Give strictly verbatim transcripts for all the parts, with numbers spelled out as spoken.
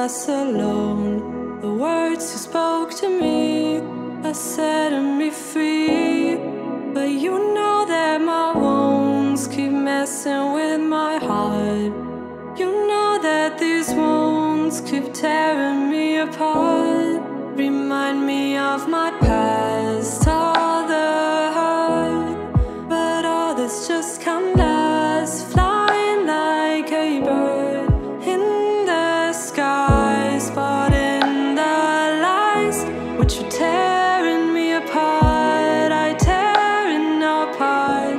us alone. The words you spoke to me are setting me free, but you know that my wounds keep messing with my heart. You know that these wounds keep tearing me apart. Remind me of my past, all the hurt, but all that's just come last. Flying like a bird in the sky, spotting the lies which are tearing me apart. I tearing apart.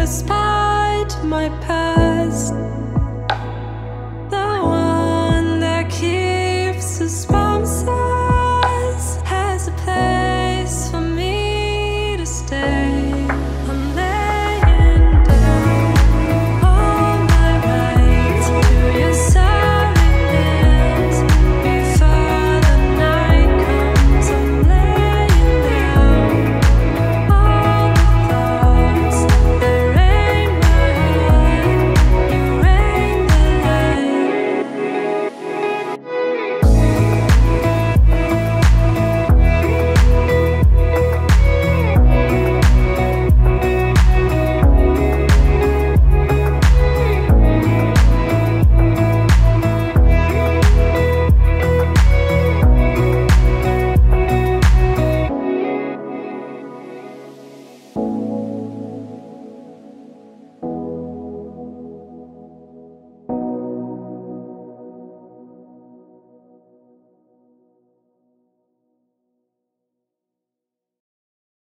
Despite my past,